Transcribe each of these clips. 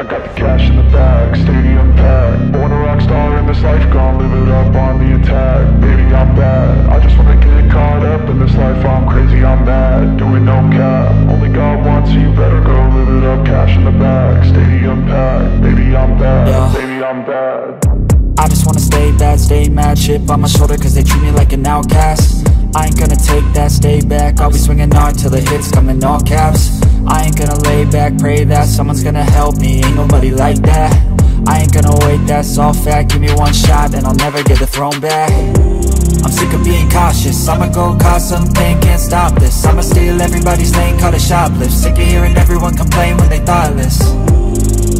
I got the cash in the bag, stadium packed. Born a rock star in this life, gone live it up on the attack. Baby, I'm bad, I just wanna get caught up in this life. I'm crazy, I'm mad, doing no cap. Only God wants you, better go live it up. Cash in the bag, stadium packed. Baby, I'm bad, yeah. Baby, I'm bad. I just wanna stay bad, stay mad. Chip on my shoulder cause they treat me like an outcast. I ain't gonna take that, stay back. I'll be swinging hard till the hits come in all caps. I ain't gonna lay back, pray that someone's gonna help me. Ain't nobody like that. I ain't gonna wait, that's all fact. Give me one shot and I'll never get the throne back. I'm sick of being cautious. I'ma go cause something, can't stop this. I'ma steal everybody's lane, call it shoplift. Sick of hearing everyone complain when they thoughtless.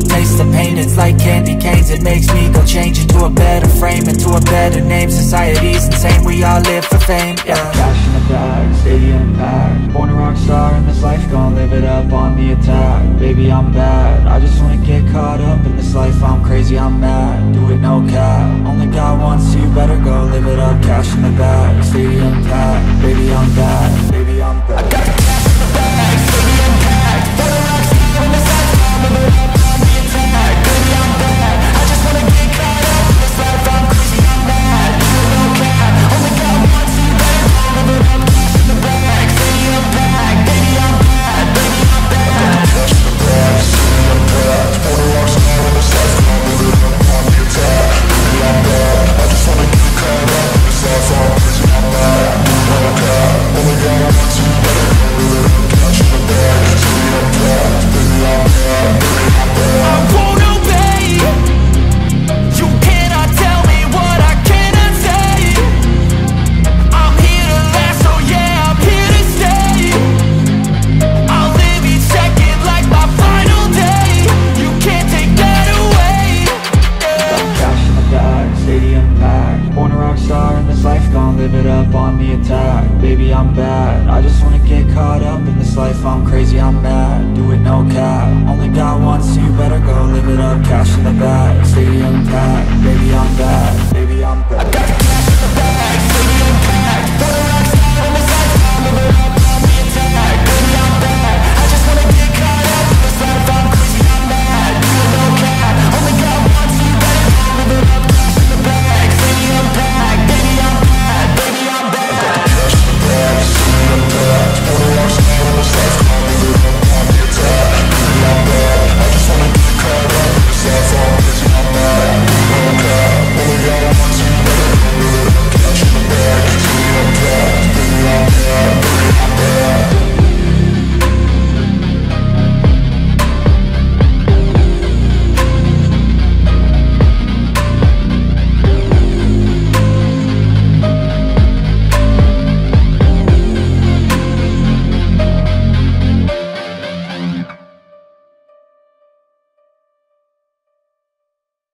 Taste the pain, it's like candy canes. It makes me go change into a better frame, into a better name. Society's insane, we all live for fame, yeah. Cash in the bag, stadium packed. Born a rock star in this life, gon' live it up on the attack. Baby, I'm bad, I just wanna get caught up in this life. I'm crazy, I'm mad, do it no cap. Only God wants you, better go live it up. Cash in the bag, stadium packed. Baby, I'm bad, baby, I'm bad. I got the cash in the bag, stadium packed. Born a rock star in this life, gon' live it up on the attack. Baby, I'm bad, I just wanna get caught up in this life. I'm crazy, I'm mad, do it no cap. Only God wants you, better go live it up. Cash in the bag, stadium packed. Baby, I'm bad, baby, I'm bad. Cash in the bag, stadium packed. Born a rock star in this life, gon' live it up on the attack. Baby, I'm bad, I just wanna get caught up. That's all crazy, I'm mad, do no cap. Only God wants you, better go live it up. Cash in the bag, stadium packed. Baby, I'm bad, baby, I'm bad. I won't obey. You cannot tell me what I cannot say. I'm here to last, so yeah, I'm here to stay. I'll live each second like my final day. You can't take that away, yeah. Cash in the bag, stadium packed. Born a rock star in this life, gon' live it up on the attack. Baby, I'm bad, I just wanna get caught up in this life. I'm crazy, I'm mad, do it no cap. Only God wants you, better go live it up. Cash in the bag, stadium packed. Baby, I'm bad, baby, I'm bad. I got the cash in the bag.